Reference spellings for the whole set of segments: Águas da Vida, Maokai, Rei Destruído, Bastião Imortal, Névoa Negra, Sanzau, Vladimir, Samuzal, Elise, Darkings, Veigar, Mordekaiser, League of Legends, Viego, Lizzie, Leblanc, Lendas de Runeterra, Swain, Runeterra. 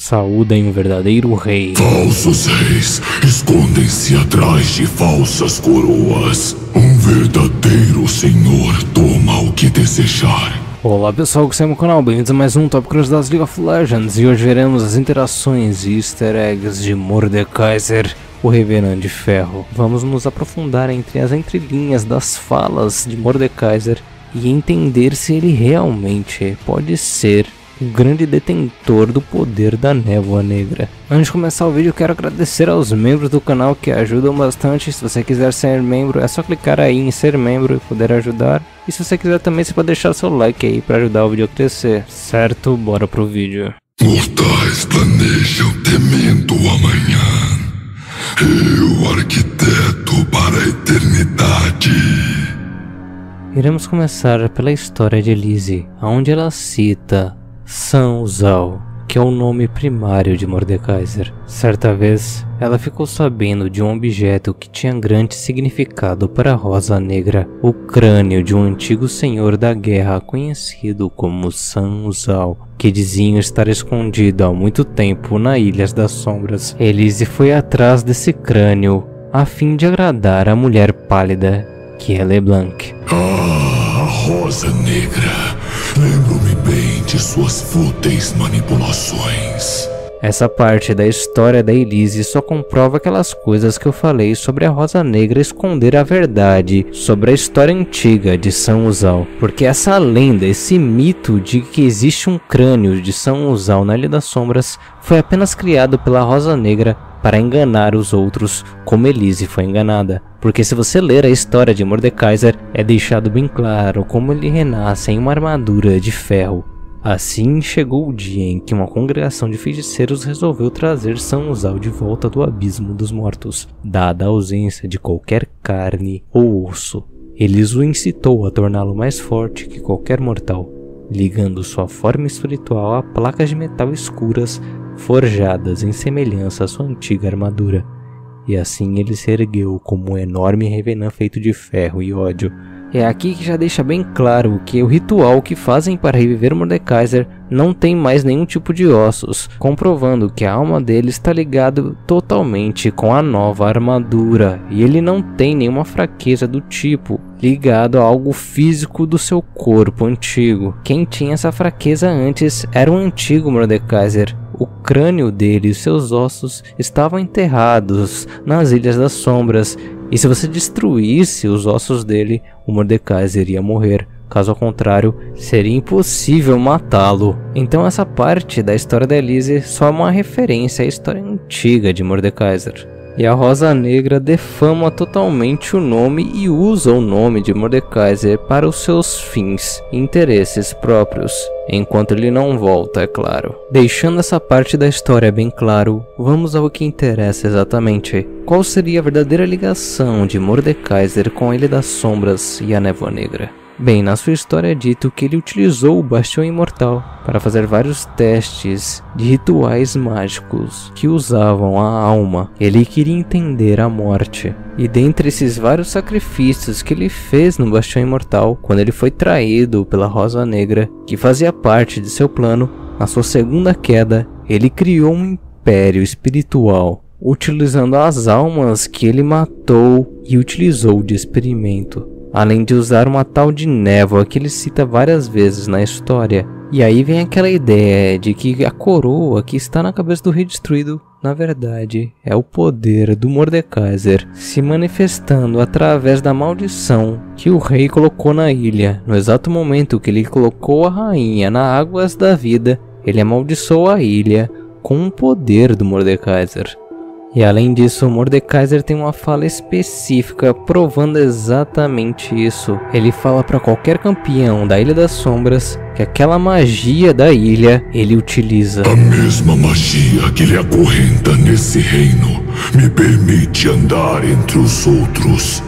saúdem o verdadeiro rei. Falsos reis escondem-se atrás de falsas coroas. Um verdadeiro senhor toma o que desejar. Olá pessoal, que é meu canal, bem-vindos a mais um Top Curiosidades League of Legends. E hoje veremos as interações e easter eggs de Mordekaiser, o Reverendo de Ferro. Vamos nos aprofundar entre as entrelinhas das falas de Mordekaiser e entender se ele realmente pode ser o grande detentor do poder da Névoa Negra. Antes de começar o vídeo, quero agradecer aos membros do canal que ajudam bastante. Se você quiser ser membro, é só clicar aí em ser membro e poder ajudar. E se você quiser também, você pode deixar seu like aí para ajudar o vídeo a crescer, certo? Bora pro vídeo. Mortais planejam temendo o amanhã. Eu arquiteto para a eternidade. Iremos começar pela história de Lizzie, onde ela cita Sanzau, que é o nome primário de Mordekaiser. Certa vez, ela ficou sabendo de um objeto que tinha grande significado para a Rosa Negra, o crânio de um antigo senhor da guerra conhecido como Samuzal, que diziam estar escondido há muito tempo na Ilhas das Sombras. Elise foi atrás desse crânio a fim de agradar a mulher pálida, que é Leblanc. Ah, Rosa Negra. Lembro-me bem de suas fúteis manipulações. Essa parte da história da Elise só comprova aquelas coisas que eu falei sobre a Rosa Negra esconder a verdade sobre a história antiga de Samuzal. Porque essa lenda, esse mito de que existe um crânio de Samuzal na Ilha das Sombras foi apenas criado pela Rosa Negra para enganar os outros, como Elise foi enganada. Porque se você ler a história de Mordekaiser, é deixado bem claro como ele renasce em uma armadura de ferro. Assim chegou o dia em que uma congregação de feiticeiros resolveu trazer Samuzal de volta do abismo dos mortos, dada a ausência de qualquer carne ou osso. Eles o incitou a torná-lo mais forte que qualquer mortal, ligando sua forma espiritual a placas de metal escuras forjadas em semelhança à sua antiga armadura, e assim ele se ergueu como um enorme revenant feito de ferro e ódio. É aqui que já deixa bem claro que o ritual que fazem para reviver Mordekaiser não tem mais nenhum tipo de ossos, comprovando que a alma dele está ligada totalmente com a nova armadura, e ele não tem nenhuma fraqueza do tipo ligado a algo físico do seu corpo antigo. Quem tinha essa fraqueza antes era o antigo Mordekaiser. O crânio dele e seus ossos estavam enterrados nas Ilhas das Sombras, e se você destruísse os ossos dele, o Mordekaiser iria morrer. Caso ao contrário, seria impossível matá-lo. Então essa parte da história da Elise só é uma referência à história antiga de Mordekaiser. E a Rosa Negra defama totalmente o nome e usa o nome de Mordekaiser para os seus fins e interesses próprios, enquanto ele não volta, é claro. Deixando essa parte da história bem claro, vamos ao que interessa exatamente. Qual seria a verdadeira ligação de Mordekaiser com a Ilha das Sombras e a Névoa Negra? Bem, na sua história é dito que ele utilizou o Bastião Imortal para fazer vários testes de rituais mágicos que usavam a alma. Ele queria entender a morte. E dentre esses vários sacrifícios que ele fez no Bastião Imortal, quando ele foi traído pela Rosa Negra, que fazia parte de seu plano, na sua segunda queda, ele criou um império espiritual, utilizando as almas que ele matou e utilizou de experimento. Além de usar uma tal de névoa que ele cita várias vezes na história. E aí vem aquela ideia de que a coroa que está na cabeça do Rei Destruído, na verdade, é o poder do Mordekaiser se manifestando através da maldição que o rei colocou na ilha. No exato momento que ele colocou a rainha na Águas da Vida, ele amaldiçoou a ilha com o poder do Mordekaiser. E além disso, Mordekaiser tem uma fala específica provando exatamente isso. Ele fala para qualquer campeão da Ilha das Sombras que aquela magia da ilha ele utiliza. A mesma magia que lhe acorrenta nesse reino me permite andar entre os outros.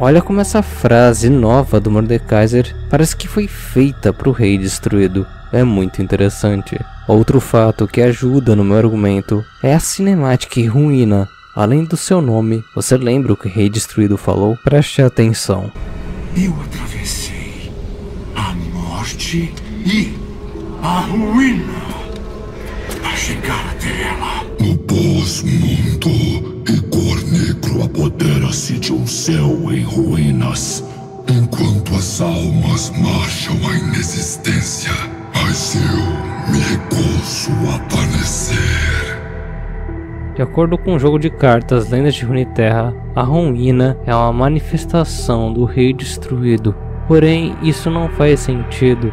Olha como essa frase nova do Mordekaiser parece que foi feita para o Rei Destruído. É muito interessante. Outro fato que ajuda no meu argumento é a cinemática ruína. Além do seu nome, você lembra o que o Rei Destruído falou? Preste atenção. Eu atravessei a morte e a ruína. chegar até ela. O pós-mundo e cor negro apodera-se de um céu em ruínas. Enquanto as almas marcham à inexistência, mas eu me recuso a padecer. De acordo com o jogo de cartas Lendas de Runeterra, a ruína é uma manifestação do Rei Destruído. Porém, isso não faz sentido,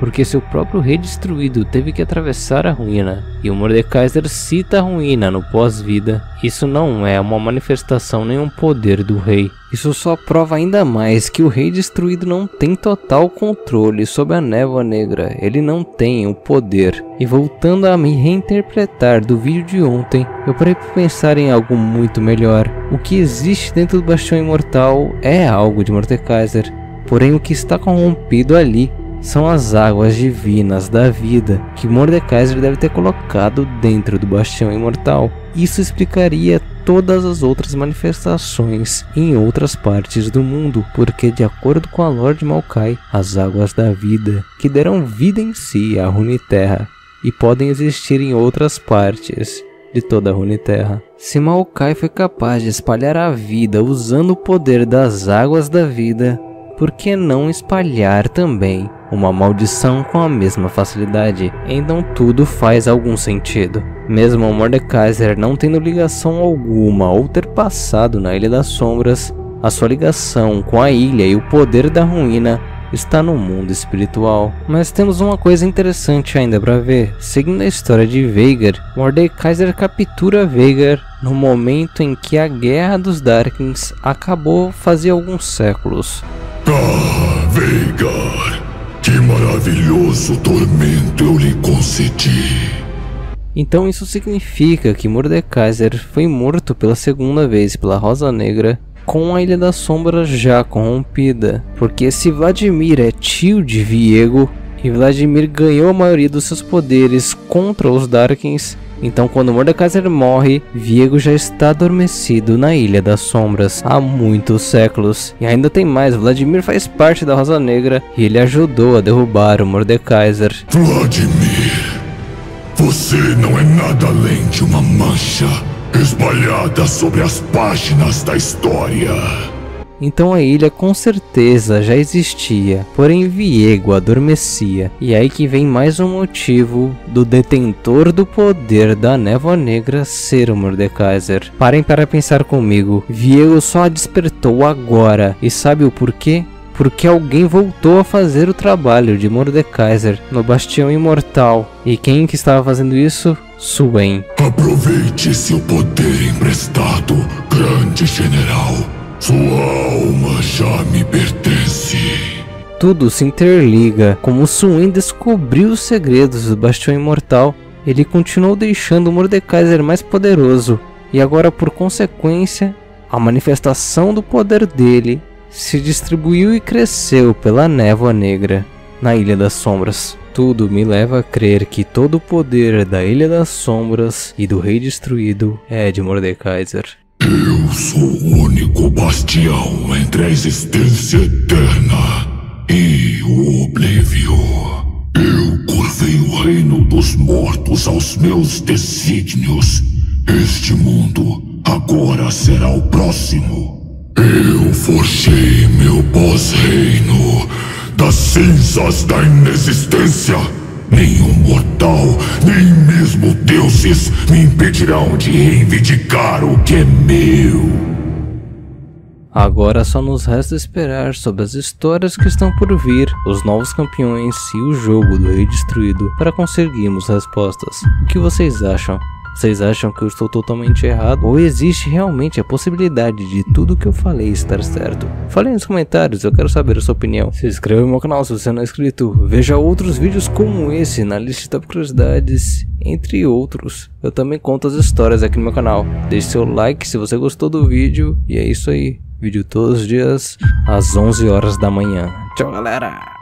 porque seu próprio Rei Destruído teve que atravessar a ruína, e o Mordekaiser cita a ruína no pós-vida. Isso não é uma manifestação nem um poder do rei. Isso só prova ainda mais que o Rei Destruído não tem total controle sobre a Névoa Negra. Ele não tem o poder. E voltando a me reinterpretar do vídeo de ontem, eu parei para pensar em algo muito melhor. O que existe dentro do Bastião Imortal é algo de Mordekaiser, porém o que está corrompido ali são as águas divinas da vida que Mordekaiser deve ter colocado dentro do Bastião Imortal. Isso explicaria todas as outras manifestações em outras partes do mundo, porque de acordo com a lore de Maokai, as águas da vida que deram vida em si à Runeterra e podem existir em outras partes de toda a Runeterra. Se Maokai foi capaz de espalhar a vida usando o poder das águas da vida, por que não espalhar também uma maldição com a mesma facilidade? Então tudo faz algum sentido. Mesmo o Mordekaiser não tendo ligação alguma ou ter passado na Ilha das Sombras, a sua ligação com a ilha e o poder da ruína está no mundo espiritual. Mas temos uma coisa interessante ainda para ver. Seguindo a história de Veigar, Mordekaiser captura Veigar no momento em que a Guerra dos Darkings acabou fazia alguns séculos. Ah, Veigar, que maravilhoso tormento eu lhe concedi. Então isso significa que Mordekaiser foi morto pela segunda vez pela Rosa Negra com a Ilha das Sombras já corrompida, porque se Vladimir é tio de Viego e Vladimir ganhou a maioria dos seus poderes contra os Darkings, então quando Mordekaiser morre, Viego já está adormecido na Ilha das Sombras há muitos séculos. E ainda tem mais, Vladimir faz parte da Rosa Negra e ele ajudou a derrubar o Mordekaiser. Vladimir, você não é nada além de uma mancha espalhada sobre as páginas da história. Então a ilha com certeza já existia, porém Viego adormecia. E aí que vem mais um motivo do detentor do poder da Névoa Negra ser o Mordekaiser. Parem para pensar comigo, Viego só a despertou agora, e sabe o porquê? Porque alguém voltou a fazer o trabalho de Mordekaiser no Bastião Imortal. E quem que estava fazendo isso? Swain. Aproveite seu poder emprestado, grande general. Sua alma já me pertence. Tudo se interliga. Como Swain descobriu os segredos do Bastião Imortal, ele continuou deixando Mordekaiser mais poderoso. E agora, por consequência, a manifestação do poder dele se distribuiu e cresceu pela Névoa Negra na Ilha das Sombras. Tudo me leva a crer que todo o poder da Ilha das Sombras e do Rei Destruído é de Mordekaiser. Eu sou o único bastião entre a existência eterna e o oblívio. Eu curvei o reino dos mortos aos meus desígnios. Este mundo agora será o próximo. Eu forjei meu pós-reino das cinzas da inexistência. Nenhum mortal, nem mesmo deuses me impedirão de reivindicar o que é meu. Agora só nos resta esperar sobre as histórias que estão por vir, os novos campeões e o jogo do Rei Destruído para conseguirmos respostas. O que vocês acham? Vocês acham que eu estou totalmente errado? Ou existe realmente a possibilidade de tudo que eu falei estar certo? Falem nos comentários, eu quero saber a sua opinião. Se inscreva no meu canal se você não é inscrito. Veja outros vídeos como esse na lista de top curiosidades, entre outros. Eu também conto as histórias aqui no meu canal. Deixe seu like se você gostou do vídeo. E é isso aí. Vídeo todos os dias, às 11 horas da manhã. Tchau, galera!